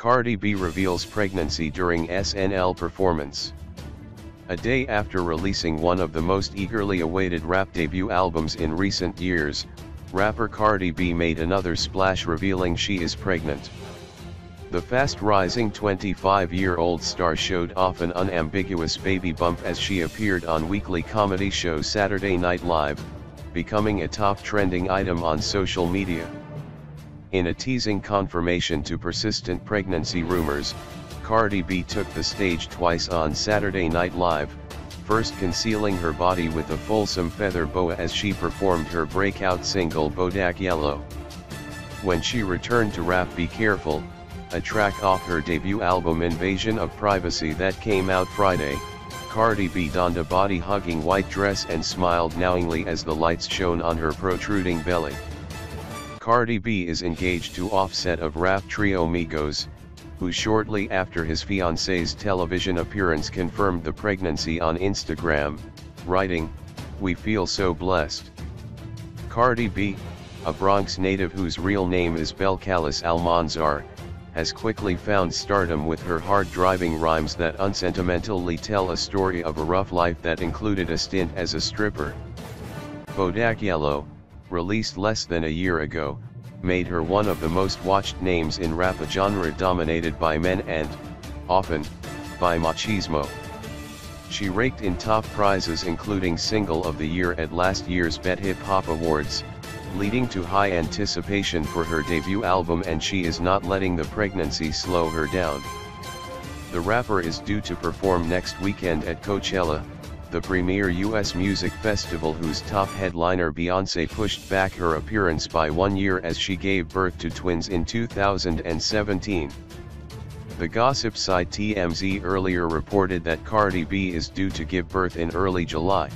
Cardi B reveals pregnancy during SNL performance. A day after releasing one of the most eagerly awaited rap debut albums in recent years, rapper Cardi B made another splash revealing she is pregnant. The fast-rising 25-year-old star showed off an unambiguous baby bump as she appeared on weekly comedy show Saturday Night Live, becoming a top trending item on social media. In a teasing confirmation to persistent pregnancy rumors, Cardi B took the stage twice on Saturday Night Live, first concealing her body with a fulsome feather boa as she performed her breakout single Bodak Yellow. When she returned to rap Be Careful, a track off her debut album Invasion of Privacy that came out Friday, Cardi B donned a body-hugging white dress and smiled knowingly as the lights shone on her protruding belly. Cardi B is engaged to Offset of rap trio Migos, who shortly after his fiancée's television appearance confirmed the pregnancy on Instagram, writing, "We feel so blessed." Cardi B, a Bronx native whose real name is Belcalis Almanzar, has quickly found stardom with her hard-driving rhymes that unsentimentally tell a story of a rough life that included a stint as a stripper. Bodak Yellow, released less than a year ago, made her one of the most watched names in rap, a genre dominated by men and, often, by machismo. She raked in top prizes including Single of the Year at last year's BET Hip Hop Awards, leading to high anticipation for her debut album, and she is not letting the pregnancy slow her down. The rapper is due to perform next weekend at Coachella, the premier U.S. music festival whose top headliner Beyonce pushed back her appearance by 1 year as she gave birth to twins in 2017. The gossip site TMZ earlier reported that Cardi B is due to give birth in early July.